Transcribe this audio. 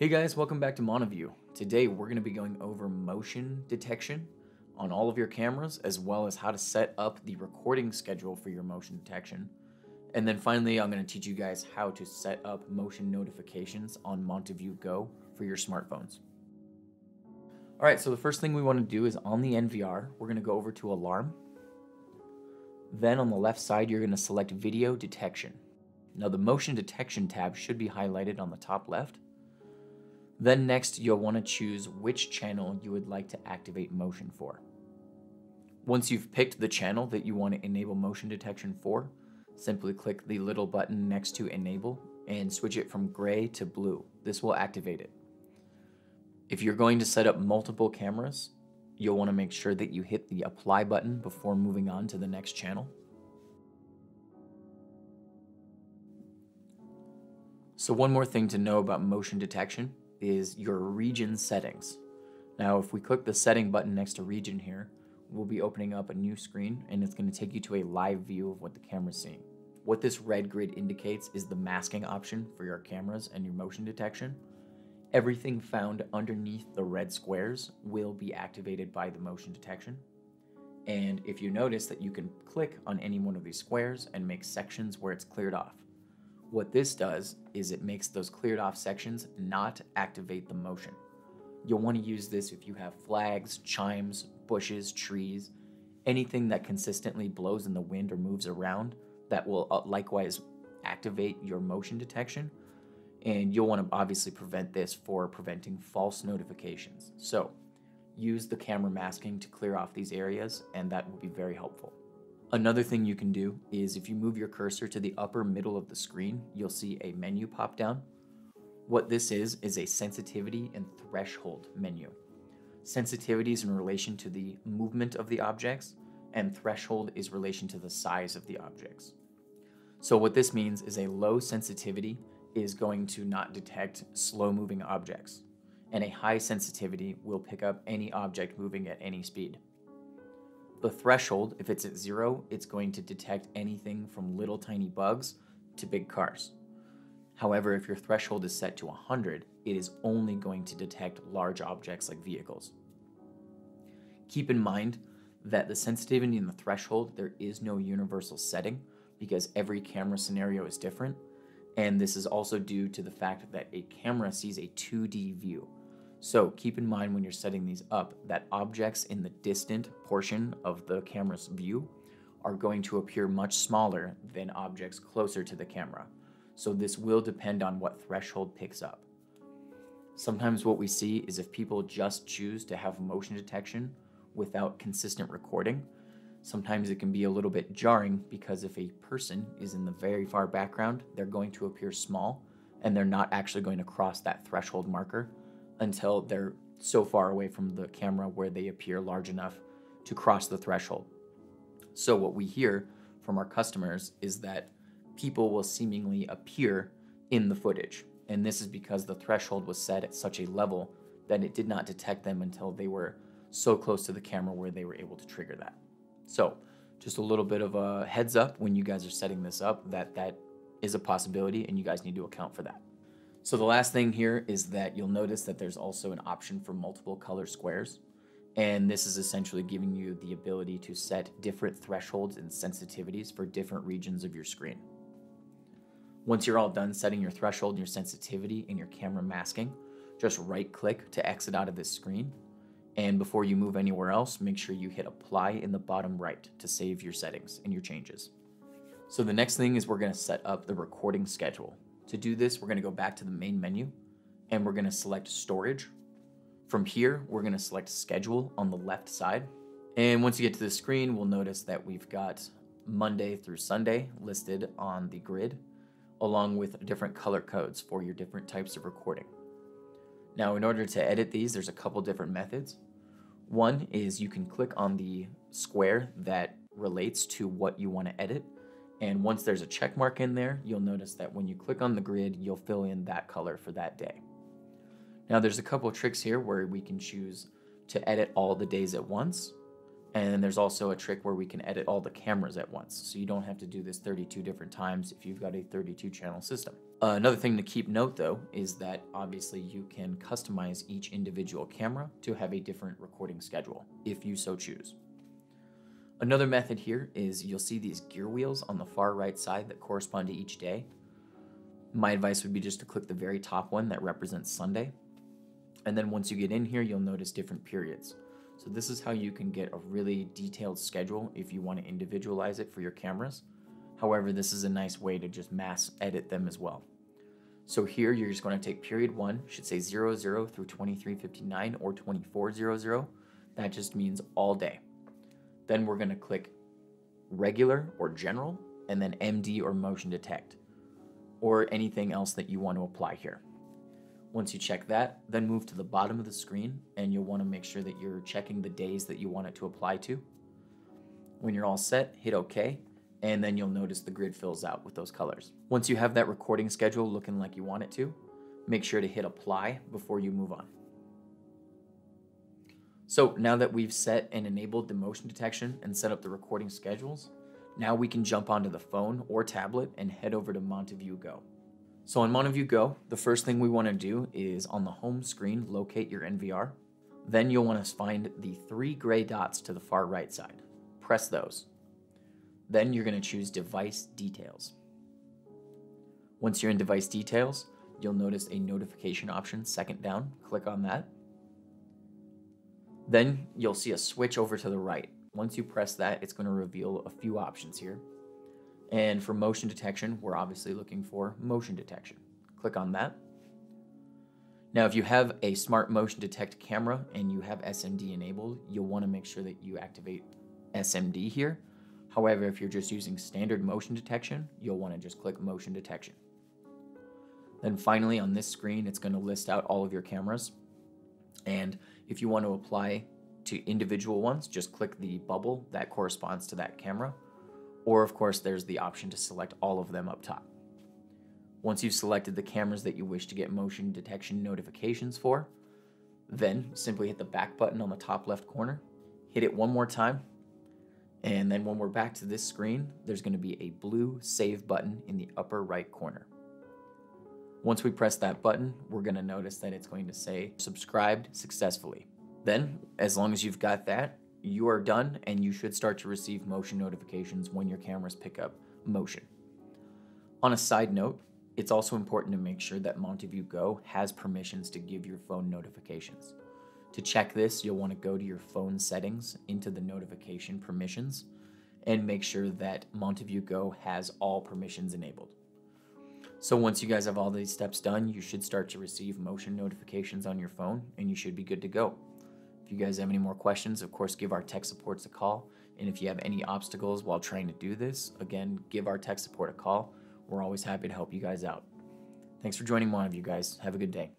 Hey guys, welcome back to MontaVue. Today we're going to be going over motion detection on all of your cameras, as well as how to set up the recording schedule for your motion detection. And then finally, I'm going to teach you guys how to set up motion notifications on MontaVue Go for your smartphones. All right, so the first thing we want to do is on the NVR, we're going to go over to Alarm. Then on the left side, you're going to select Video Detection. Now the Motion Detection tab should be highlighted on the top left. Then next, you'll want to choose which channel you would like to activate motion for. Once you've picked the channel that you want to enable motion detection for, simply click the little button next to Enable and switch it from gray to blue. This will activate it. If you're going to set up multiple cameras, you'll want to make sure that you hit the Apply button before moving on to the next channel. So one more thing to know about motion detection is your region settings. Now if we click the setting button next to region here, we'll be opening up a new screen and it's going to take you to a live view of what the camera's seeing. What this red grid indicates is the masking option for your cameras and your motion detection. Everything found underneath the red squares will be activated by the motion detection. And if you notice that you can click on any one of these squares and make sections where it's cleared off. What this does is it makes those cleared off sections not activate the motion. You'll want to use this if you have flags, chimes, bushes, trees, anything that consistently blows in the wind or moves around that will likewise activate your motion detection. And you'll want to obviously prevent this for preventing false notifications. So use the camera masking to clear off these areas and that will be very helpful. Another thing you can do is if you move your cursor to the upper middle of the screen, you'll see a menu pop down. What this is a sensitivity and threshold menu. Sensitivity is in relation to the movement of the objects, and threshold is in relation to the size of the objects. So what this means is a low sensitivity is going to not detect slow-moving objects, and a high sensitivity will pick up any object moving at any speed. The threshold, if it's at 0, it's going to detect anything from little tiny bugs to big cars. However, if your threshold is set to 100, it is only going to detect large objects like vehicles. Keep in mind that the sensitivity and the threshold, there is no universal setting because every camera scenario is different. And this is also due to the fact that a camera sees a 2D view. So keep in mind when you're setting these up that objects in the distant portion of the camera's view are going to appear much smaller than objects closer to the camera. So this will depend on what threshold picks up. Sometimes what we see is if people just choose to have motion detection without consistent recording, sometimes it can be a little bit jarring because if a person is in the very far background, they're going to appear small and they're not actually going to cross that threshold marker until they're so far away from the camera where they appear large enough to cross the threshold. So what we hear from our customers is that people will seemingly appear in the footage. And this is because the threshold was set at such a level that it did not detect them until they were so close to the camera where they were able to trigger that. So just a little bit of a heads up when you guys are setting this up that is a possibility and you guys need to account for that. So the last thing here is that you'll notice that there's also an option for multiple color squares. And this is essentially giving you the ability to set different thresholds and sensitivities for different regions of your screen. Once you're all done setting your threshold and your sensitivity and your camera masking, just right click to exit out of this screen. And before you move anywhere else, make sure you hit Apply in the bottom right to save your settings and your changes. So the next thing is we're going to set up the recording schedule. To do this, we're going to go back to the main menu and we're going to select Storage. From here, we're going to select Schedule on the left side. And once you get to this screen, we'll notice that we've got Monday through Sunday listed on the grid, along with different color codes for your different types of recording. Now, in order to edit these, there's a couple different methods. One is you can click on the square that relates to what you want to edit. And once there's a check mark in there, you'll notice that when you click on the grid, you'll fill in that color for that day. Now there's a couple of tricks here where we can choose to edit all the days at once, And then there's also a trick where we can edit all the cameras at once, so you don't have to do this 32 different times if you've got a 32 channel system. Another thing to keep note though is that obviously you can customize each individual camera to have a different recording schedule if you so choose. Another method here is you'll see these gear wheels on the far right side that correspond to each day. My advice would be just to click the very top one that represents Sunday. And then once you get in here, you'll notice different periods. So this is how you can get a really detailed schedule if you want to individualize it for your cameras. However, this is a nice way to just mass edit them as well. So here you're just going to take period one, should say 00 through 2359 or 2400. That just means all day. Then we're going to click regular or general, and then MD or motion detect, or anything else that you want to apply here. Once you check that, then move to the bottom of the screen, and you'll want to make sure that you're checking the days that you want it to apply to. When you're all set, hit OK, and then you'll notice the grid fills out with those colors. Once you have that recording schedule looking like you want it to, make sure to hit apply before you move on. So now that we've set and enabled the motion detection and set up the recording schedules, now we can jump onto the phone or tablet and head over to MontaVue Go. So on MontaVue Go, the first thing we want to do is on the home screen, locate your NVR. Then you'll want to find the three gray dots to the far right side. Press those. Then you're going to choose Device Details. Once you're in Device Details, you'll notice a notification option second down. Click on that. Then you'll see a switch over to the right. Once you press that, it's going to reveal a few options here. And for motion detection, we're obviously looking for motion detection. Click on that. Now, if you have a smart motion detect camera and you have SMD enabled, you'll want to make sure that you activate SMD here. However, if you're just using standard motion detection, you'll want to just click motion detection. Then finally, on this screen, it's going to list out all of your cameras. And if you want to apply to individual ones, just click the bubble that corresponds to that camera. Or of course, there's the option to select all of them up top. Once you've selected the cameras that you wish to get motion detection notifications for, then simply hit the back button on the top left corner, hit it one more time, and then when we're back to this screen, there's going to be a blue save button in the upper right corner. Once we press that button, we're going to notice that it's going to say subscribed successfully. Then, as long as you've got that, you are done, and you should start to receive motion notifications when your cameras pick up motion. On a side note, it's also important to make sure that MontaVue Go has permissions to give your phone notifications. To check this, you'll want to go to your phone settings, into the notification permissions, and make sure that MontaVue Go has all permissions enabled. So once you guys have all these steps done, you should start to receive motion notifications on your phone, and you should be good to go. If you guys have any more questions, of course, give our tech supports a call. And if you have any obstacles while trying to do this, again, give our tech support a call. We're always happy to help you guys out. Thanks for joining MontaVue, guys. Have a good day.